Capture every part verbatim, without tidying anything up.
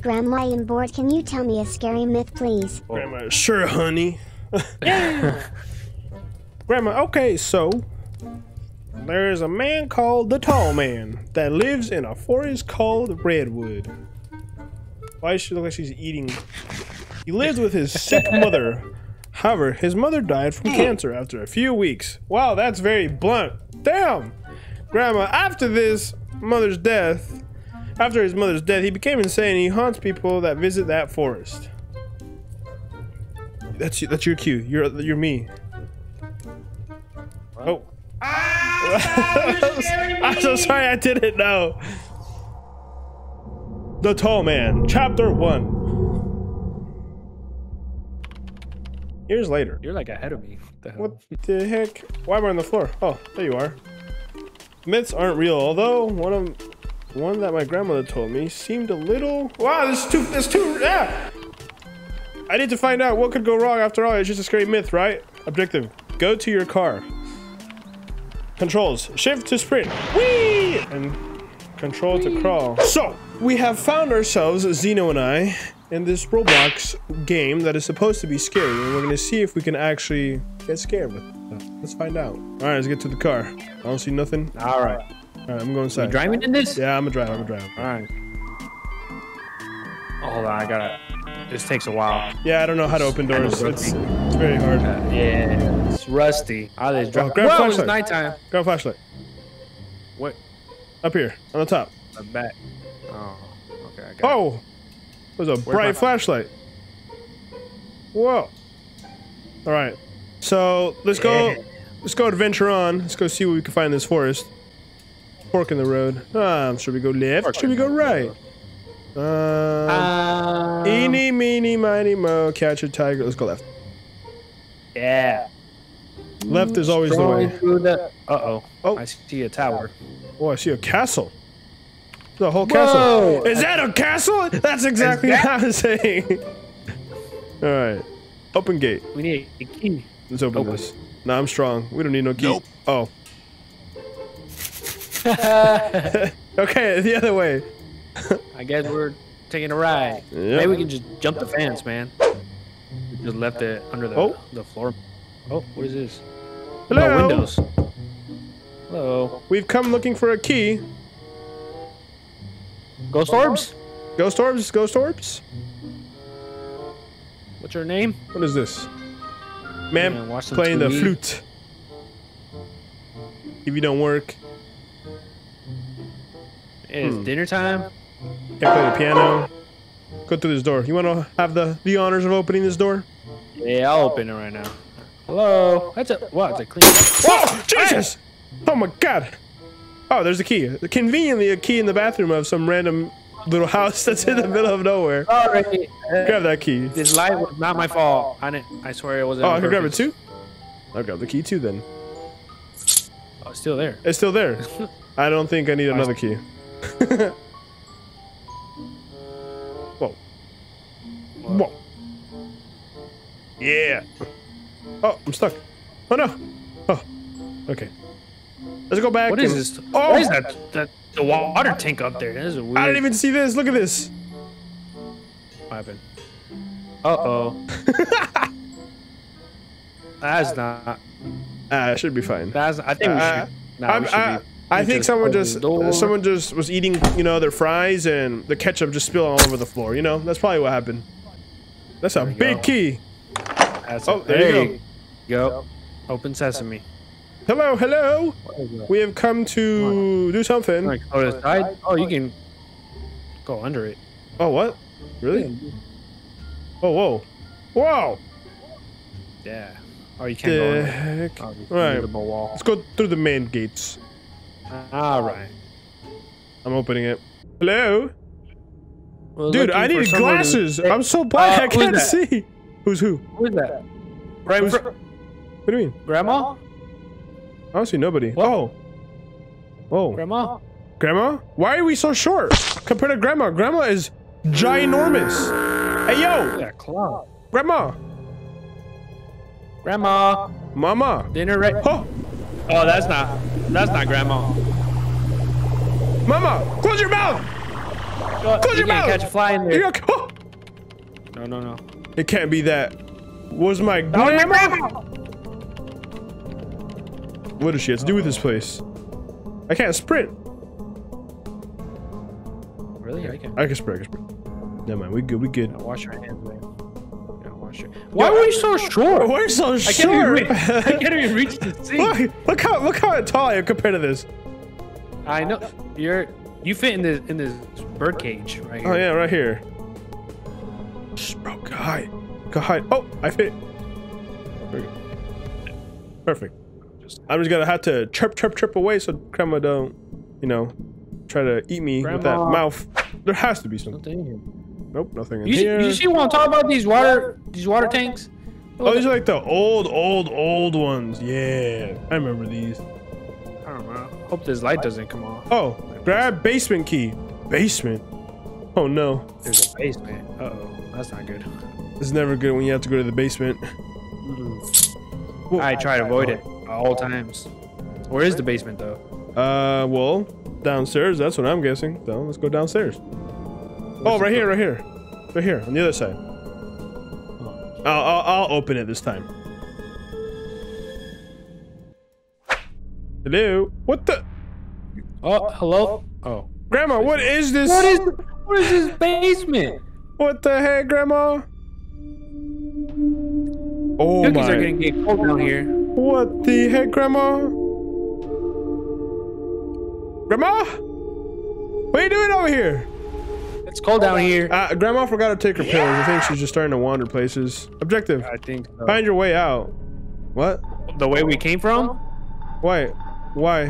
Grandma, I'm bored. Can you tell me a scary myth, please? Grandma, sure, honey. Grandma, okay, so there is a man called the Tall Man that lives in a forest called Redwood. Why does she look like she's eating? He lives with his sick mother. However, his mother died from cancer after a few weeks. Wow, that's very blunt. Damn! Grandma, after this mother's death, after his mother's death, he became insane and he haunts people that visit that forest. That's that's your cue. You're you're me. What? Oh. Ah, you're scaring me. I'm so sorry, I didn't know. The Tall Man, Chapter One. Years later. You're like ahead of me. What the hell? What the heck? Why am I on the floor? Oh, there you are. Myths aren't real, although one of them, one that my grandmother told me seemed a little. Wow, this is too. This is too. Yeah. I need to find out what could go wrong. After all, it's just a scary myth, right? Objective: go to your car. Controls: shift to sprint. Whee! And control to crawl. So we have found ourselves, Zeno and I, in this Roblox game that is supposed to be scary, and we're gonna see if we can actually get scared with it. So let's find out. All right, let's get to the car. I don't see nothing. All right. All right, I'm going inside. You driving in this? Yeah, I'm a driver. I'm a driver. All right. Oh, hold on, I gotta. This takes a while. Yeah, I don't know how to open doors. It's, it's very hard. Uh, yeah, it's rusty. I just dropped. Grab Whoa, flashlight. It's nighttime. Grab flashlight. What? Up here, on the top. I'm back. Oh, okay. I got oh, it. There's a Where's bright flashlight. Whoa. All right. So let's yeah. go. Let's go adventure on. Let's go see what we can find in this forest. Fork in the road. Um, should we go left? Fork should we go right? Um, um, eeny, meeny, miny, mo, catch a tiger. Let's go left. Yeah. Left is always the way. The uh-oh. Oh. I see a tower. Oh, I see a castle. The whole castle. Whoa. Is that a castle? That's exactly that what I was saying. All right. Open gate. We need a key. Let's open, open this. No, nah, I'm strong. We don't need no key. Nope. Oh. Okay, the other way. I guess we're taking a ride. Yep. Maybe we can just jump the fence, man. We just left it under the, oh. the floor. Oh, what is this? Hello. No windows. Hello. We've come looking for a key. Ghost orbs? Ghost orbs, ghost orbs. What's your name? What is this? Man playing the flute. If you don't work. It's hmm. dinner time. Can't play the piano. Go through this door. You want to have the the honors of opening this door? Yeah, I'll open it right now. Hello. That's a wow. It's a clean. Whoa! Jesus! Oh my God! Oh, there's a key. Conveniently, a key in the bathroom of some random little house that's in the middle of nowhere. Sorry. Grab that key. This light was not my fault. I didn't. I swear it wasn't. Oh, I can grab it too. I'll grab the key too then. Oh, it's still there. It's still there. I don't think I need another key. Whoa. Whoa. Yeah. Oh, I'm stuck. Oh no. Oh. Okay. Let's go back. What is this? Oh, what is that? The, the water tank up there. That is weird. I didn't even see this. Look at this. What happened? Uh oh. That's not. Ah, uh, it should be fine. That's. I think uh, we should. Nah, we should I, be. I think someone just someone just was eating, you know, their fries and the ketchup just spilled all over the floor. You know, that's probably what happened. That's a big key. Oh, there you go. Open sesame. Hello, hello. We have come to do something. Oh, you can go under it. Oh, what? Really? Oh, whoa, whoa. Yeah. Oh, you can't go under. All right. Let's go through the main gates. All right. I'm opening it. Hello? We're Dude, I need glasses. To... I'm so blind. Uh, I can't see. Who's who? Who is that? Right in front. What do you mean? Grandma? I don't see nobody. What? Oh. Oh. Grandma? Grandma? Why are we so short compared to Grandma? Grandma is ginormous. Hey, yo. That clown. Grandma. Grandma. Mama. Dinner right. Oh. Oh, that's not. That's not Grandma. Mama, close your mouth! Close you your can't mouth. Catch a fly in there. Gonna... no, no, no. It can't be that. Where's my glamour? What does she have to do with this place? I can't sprint. Really? I can. I can sprint. I can sprint. Never mind. We good. We good. Now wash your hands, man. Why were you so short? Why are you so I short? Can't even I can't even reach the seat. Look, look how look how tall I am compared to this. I know you're you fit in this in this bird cage right here. Oh yeah, right here. Bro, go hide, go hide. Oh, I fit. Perfect. I'm just gonna have to chirp chirp chirp away so Grandma don't, you know, try to eat me Grandma. With that mouth. There has to be something. Nope, nothing in you here. See, you see what I'm talking about? These water, these water tanks? Oh, these are like the old, old, old ones. Yeah, I remember these. I don't know. Hope this light doesn't come off. Oh, grab basement key. Basement? Oh, no. There's a basement. Uh-oh, that's not good. It's never good when you have to go to the basement. Mm-hmm. Well, I try to avoid it at all times. Where is the basement, though? Uh, well, downstairs. That's what I'm guessing. So let's go downstairs. Where's oh, right here, right here. Right here, on the other side. Oh. I'll, I'll, I'll open it this time. Hello? What the? Oh, hello? Oh. Grandma, what is this? What is, what is this basement? What the heck, Grandma? Oh, Cookies my. Cookies are going to get cold down here. What the heck, Grandma? Grandma? What are you doing over here? It's cold down here. Uh, Grandma forgot to take her pills. Yeah. I think she's just starting to wander places. Objective. I think so. Find your way out. What? The way we came from? Why? Why?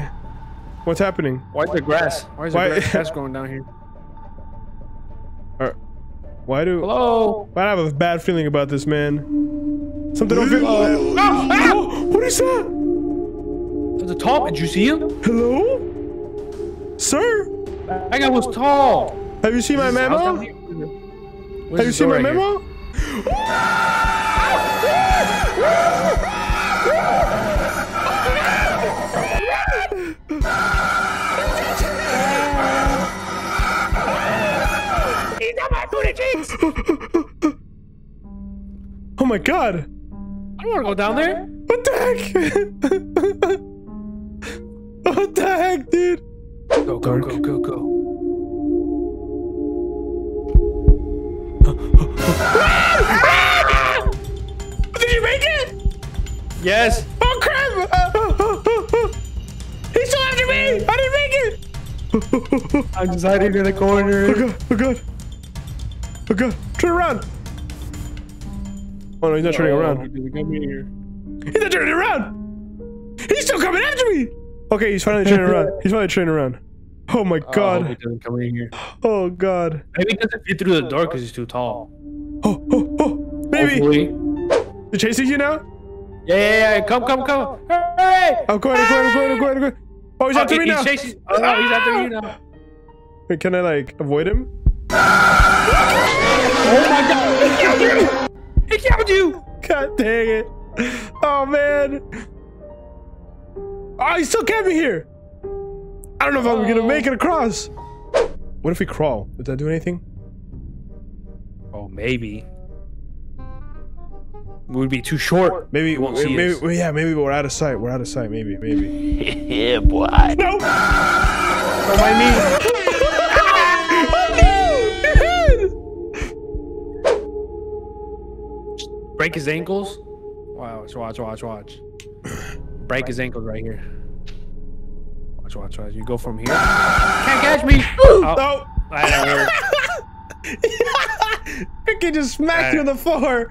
What's happening? Why is the grass? Why is the grass growing down here? Right. Why do? Hello. I have a bad feeling about this, man. Something don't feel. Oh, ah, ah! What is that? There's a tall. Did you see him? Hello, sir. That guy was tall. Have you seen my memo? Have you seen my memo? Oh my god! I don't wanna go down there! What the heck? What the heck, dude? Go, go, go, go, go. Did you make it? Yes. Oh crap! Uh, oh, oh, oh, oh. He's still after me! I didn't make it! I'm just hiding in the corner. Oh god! Oh god! Oh god! Turn around! Oh no, he's not oh, turning around. He's not turning around! He's still coming after me! Okay, he's finally turning around. He's finally turning around. Oh my god! Oh, he doesn't come in here. Oh god! Maybe he doesn't fit through the door because he's too tall. Oh, oh, oh, baby! They're chasing you now? Yeah, yeah, yeah. Come, come, come. Hurry! I'm going, I'm going, I'm going, I'm going, I'm going. Oh, he's oh, after he, me now. He's chasing. Oh, no, he's after you now. Wait, can I, like, avoid him? Oh my god! He killed you! He killed you! God dang it. Oh, man. Oh, he still kept me here. I don't know if I'm gonna make it across. What if we crawl? Did that do anything? Oh, maybe. We would be too short. Maybe we won't we, see maybe, us. Yeah, maybe we're out of sight. We're out of sight. Maybe, maybe. Yeah, boy. No! Oh, my knee. Oh, no! Just break his ankles. Watch, watch, watch, watch. Break his ankles right here. Watch, watch, watch. You go from here. Can't catch me! Oh. No! I don't know. Freaking just smacked you on the floor.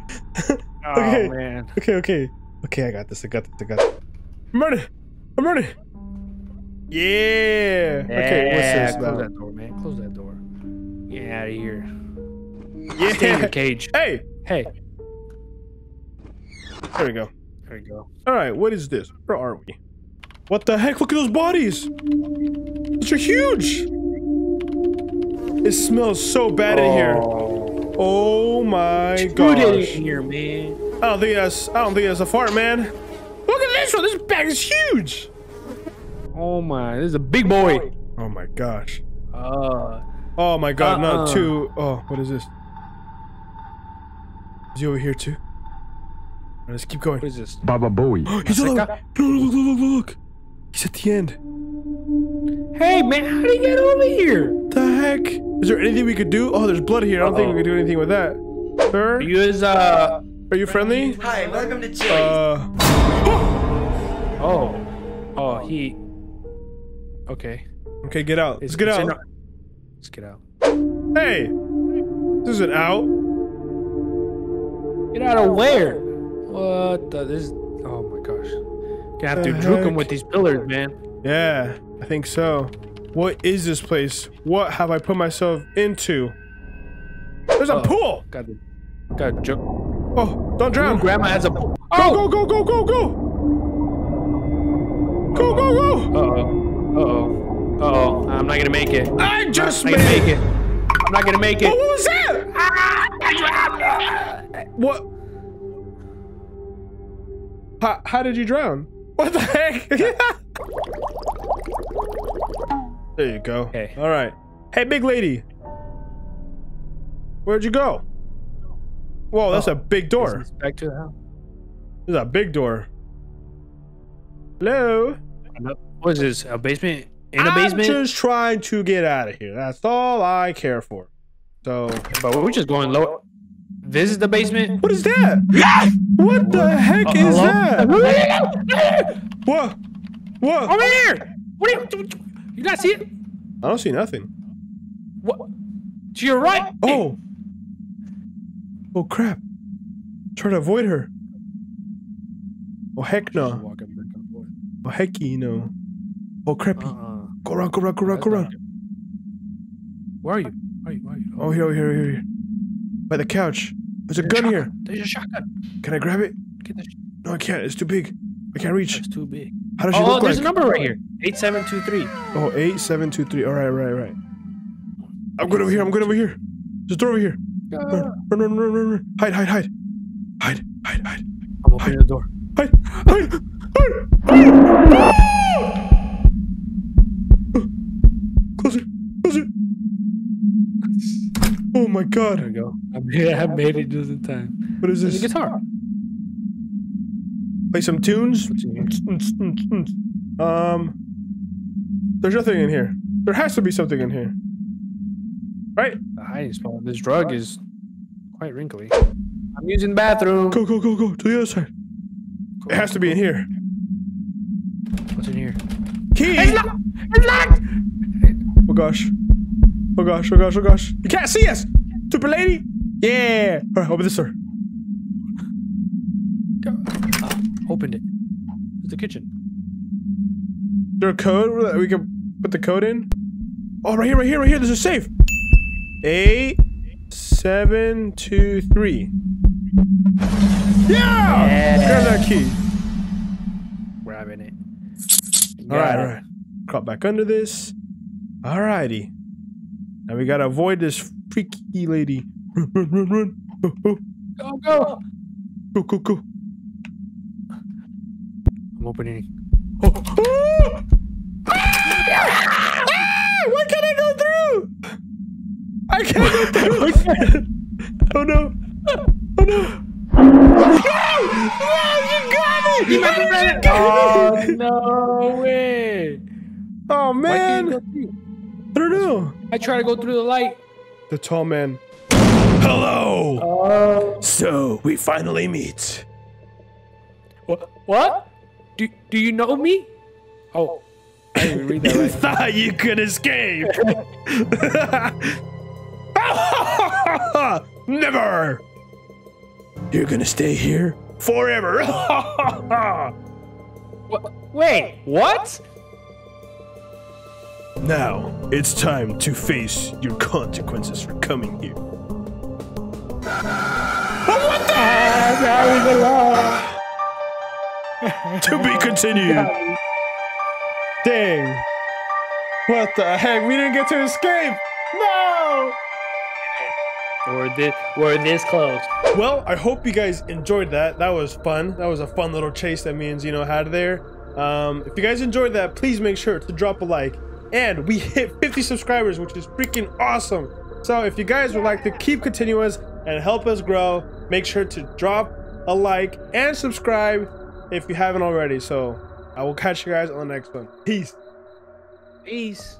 Oh, okay. Man. Okay, okay. Okay, I got this. I got this. I got this. I'm running. I'm running. Yeah. yeah. Okay, what's this? Close that door, man. Close that door. Get out of here. Yeah. Stay in the cage. Hey. Hey. There we go. There we go. All right, what is this? Where are we? What the heck? Look at those bodies. Those are huge. It smells so bad oh. in here. Oh my god! Dude, in here, man. I don't think that's. I don't think that's a fart, man. Look at this one. This bag is huge. Oh my! This is a big boy. Oh my gosh. Uh, Oh my god, uh-uh. not two. Oh, what is this? Is he over here too? Let's keep going. What is this? Baba Bowie. He's all over. Look, look, look, look. He's at the end. Hey man, how did he get over here? The heck? Is there anything we could do? Oh, there's blood here. I don't uh-oh. think we could do anything with that. Sir? Are you is, uh... Are you friendly? Hi, welcome to Chili's. Uh... oh. Oh, he... Okay. Okay, get out. Let's get out. Let's get out. Hey! This isn't out. Get out of where? What the... This is... Oh my gosh. Gonna have to juke him with these pillars, man. Yeah, I think so. What is this place? What have I put myself into? There's a uh, pool! Got the... Got a juke. Oh, don't drown! Ooh, grandma has a pool. Oh! Go, go, go, go, go, go! Go, go, go! Uh-oh. Uh-oh. Uh-oh. I'm not gonna make it. I just made it! I'm not gonna make it. What was that? What? How, how did you drown? What the heck? There you go. Okay. All right. Hey, big lady. Where'd you go? Whoa, that's oh, a big door. Back to the house. This is a big door. Hello? What is this? A basement? In a I'm basement? I'm just trying to get out of here. That's all I care for. So, but we're just going low. This is the basement? What is that? Yes! What the heck uh, is hello? that? What? What? Over here! What are you doing? You not see it? I don't see nothing. What? To your right? Oh. Oh, crap. Try to avoid her. Oh, heck no. Oh, heck you know. Oh, crappy. Uh-uh. Go around, go around, go around, go around. Where are you? Where are you? Where are you? Oh, here, here, here, here. By the couch. There's a gun here. There's a shotgun. Can I grab it? Get the no, I can't. It's too big. I can't reach. It's too big. How does she oh, look like? Oh, there's a number right here. eight seven two three. Oh, eight seven two three. All right, right, right. I'm good over here. I'm good over here. Just throw over here. Uh, run, run, run, run, run, run. Hide, hide, hide. Hide, hide, hide. I'm opening the door. Hide, hide, hide, hide. Closer, closer. Oh my god. There we go. I made it, I made it just in time. What is this? There's a guitar. Play some tunes. Um, there's nothing in here. There has to be something in here. Right? The highest part of this drug is quite wrinkly. I'm using the bathroom. Go, go, go, go. To the other side. It has to be in here. What's in here? Key! It's locked! It's locked! Oh gosh. Oh gosh, oh gosh, oh gosh. You can't see us! Stupid lady! Yeah! Alright, open this door. Oh, opened it. It's the kitchen. Is there a code that we can put the code in? Oh, right here, right here, right here. There's a safe. eight seven two three. Yeah! yeah! Grab that key. Grabbing it. Alright, alright. Crawl back under this. Alrighty. Now we gotta avoid this freaky lady. Run, run, run, run. Oh, oh. Go, go. Go, go, go. I'm opening. Oh. Oh. Ah! Ah! Why can't I go through? I can't go through. Oh no. Oh no. Oh, you got me! You got me! Oh, no way! Oh, man! I don't know. I try to go through the light. The tall man. Hello! Oh. So, we finally meet. What? What? Do, do you know me? Oh. I didn't even read that. You right. thought you could escape! Never! You're gonna stay here forever. Wait, what? Now it's time to face your consequences for coming here. Oh, what the heck? To be continued. Dang. What the heck? We didn't get to escape. No. We're this, we're this close. Well, I hope you guys enjoyed that. That was fun. That was a fun little chase that me and Zeno had there. Um, if you guys enjoyed that, please make sure to drop a like. and we hit fifty subscribers, which is freaking awesome. So if you guys would like to keep continuing and help us grow, make sure to drop a like and subscribe if you haven't already. So I will catch you guys on the next one. Peace. Peace.